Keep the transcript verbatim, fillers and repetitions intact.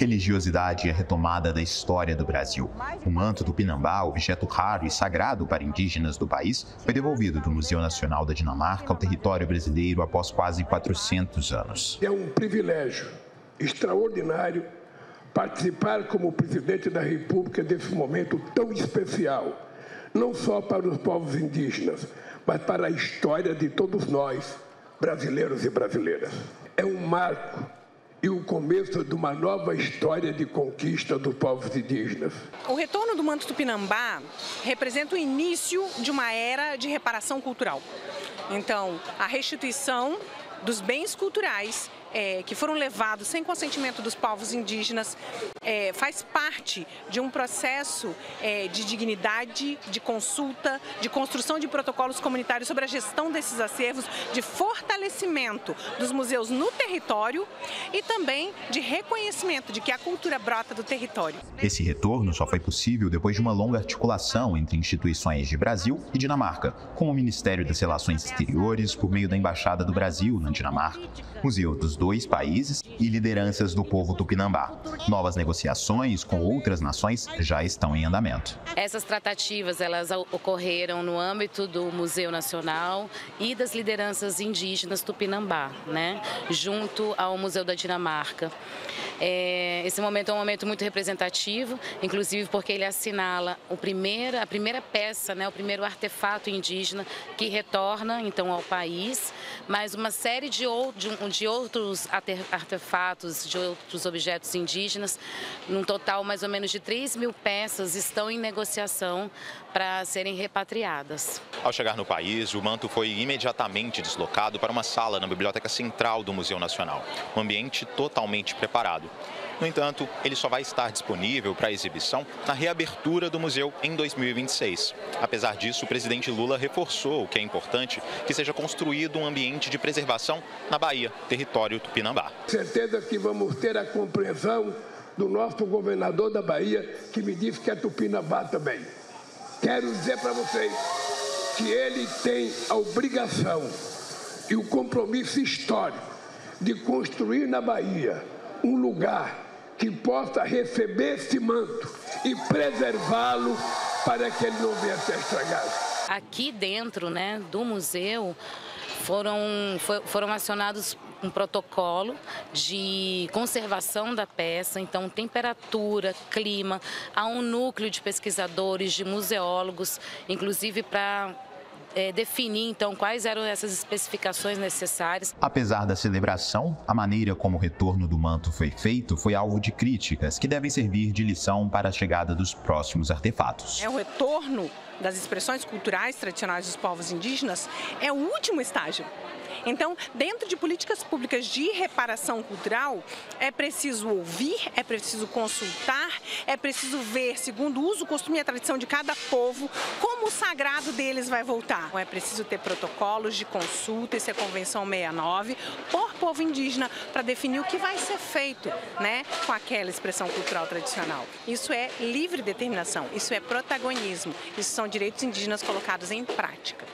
Religiosidade é retomada da história do Brasil. O manto Tupinambá, objeto raro e sagrado para indígenas do país, foi devolvido do Museu Nacional da Dinamarca ao território brasileiro após quase quatrocentos anos. É um privilégio extraordinário participar como presidente da República desse momento tão especial, não só para os povos indígenas, mas para a história de todos nós, brasileiros e brasileiras. É um marco e o começo de uma nova história de conquista dos povos indígenas. O retorno do manto Tupinambá representa o início de uma era de reparação cultural. Então, a restituição dos bens culturais é, que foram levados sem consentimento dos povos indígenas é, faz parte de um processo é, de dignidade, de consulta, de construção de protocolos comunitários sobre a gestão desses acervos, de fortalecimento dos museus no território e também de reconhecimento de que a cultura brota do território. Esse retorno só foi possível depois de uma longa articulação entre instituições de Brasil e Dinamarca, como o Ministério das Relações Exteriores por meio da Embaixada do Brasil na Dinamarca, Museu dos dois países e lideranças do povo tupinambá. Novas negociações com outras nações já estão em andamento. Essas tratativas elas ocorreram no âmbito do Museu Nacional e das lideranças indígenas tupinambá, né, junto ao Museu da Dinamarca. É, esse momento é um momento muito representativo, inclusive porque ele assinala o primeira, a primeira peça, né, o primeiro artefato indígena que retorna então ao país, mas uma série de, ou, de, de outros artefatos, de outros objetos indígenas, num total mais ou menos de três mil peças estão em negociação para serem repatriadas. Ao chegar no país, o manto foi imediatamente deslocado para uma sala na Biblioteca Central do Museu Nacional, um ambiente totalmente preparado. No entanto, ele só vai estar disponível para exibição na reabertura do museu em dois mil e vinte e seis. Apesar disso, o presidente Lula reforçou que é importante que seja construído um ambiente de preservação na Bahia, território tupinambá. Certeza que vamos ter a compreensão do nosso governador da Bahia, que me disse que é tupinambá também. Quero dizer para vocês que ele tem a obrigação e o compromisso histórico de construir na Bahia um lugar que possa receber esse manto e preservá-lo para que ele não venha a ser estragado. Aqui dentro, né, do museu foram, for, foram acionados um protocolo de conservação da peça, então temperatura, clima, há um núcleo de pesquisadores, de museólogos, inclusive para É, definir, então, quais eram essas especificações necessárias. Apesar da celebração, a maneira como o retorno do manto foi feito foi alvo de críticas que devem servir de lição para a chegada dos próximos artefatos. É o retorno das expressões culturais tradicionais dos povos indígenas é o último estágio. Então, dentro de políticas públicas de reparação cultural, é preciso ouvir, é preciso consultar, é preciso ver, segundo o uso, o costume e a tradição de cada povo, como o sagrado deles vai voltar. É preciso ter protocolos de consulta, isso é a Convenção sessenta e nove, por povo indígena, para definir o que vai ser feito, né, com aquela expressão cultural tradicional. Isso é livre determinação, isso é protagonismo, isso são direitos indígenas colocados em prática.